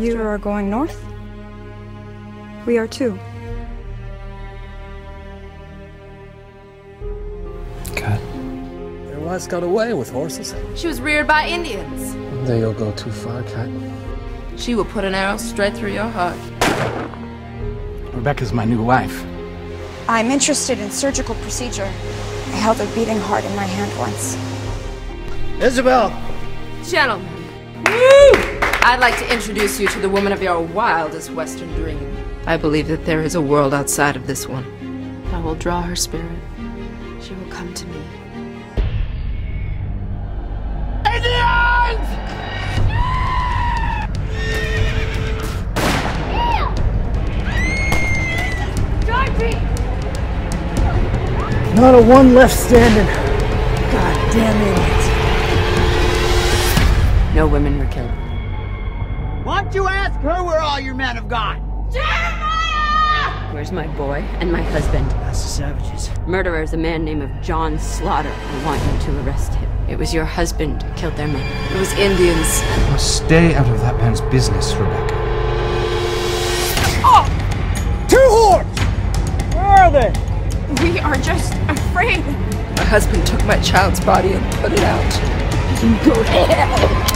You are going north? We are too. God. Their wives got away with horses. She was reared by Indians. One day you'll go too far, Cat. She will put an arrow straight through your heart. Rebecca's my new wife. I'm interested in surgical procedure. I held a beating heart in my hand once. Isabel! Gentlemen, woo! I'd like to introduce you to the woman of your wildest Western dream. I believe that there is a world outside of this one. I will draw her spirit. She will come to me. Indians! Not a one left standing. God damn it. No women were killed. Why don't you ask her where all your men have gone? Jeremiah! Where's my boy and my husband? That's the savages. Murderer is a man named John Slaughter. I want you to arrest him. It was your husband who killed their men. It was Indians. Now stay out of that man's business, Rebecca. Oh! Two whores! Where are they? We are just afraid. My husband took my child's body and put it out. You go to hell!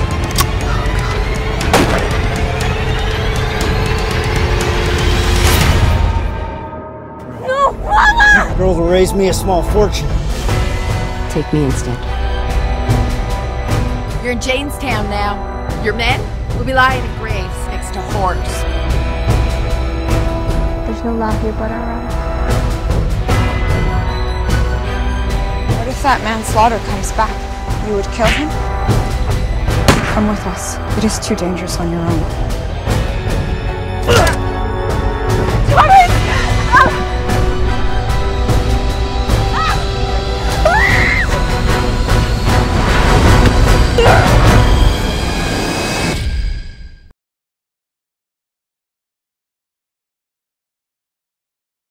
Oh, God. No, Mama! The girl who raised me a small fortune. Take me instead. You're in Janestown now. Your men will be lying in graves next to whores. There's no love here but our own. If that man Slaughter comes back, you would kill him? Come with us. It is too dangerous on your own.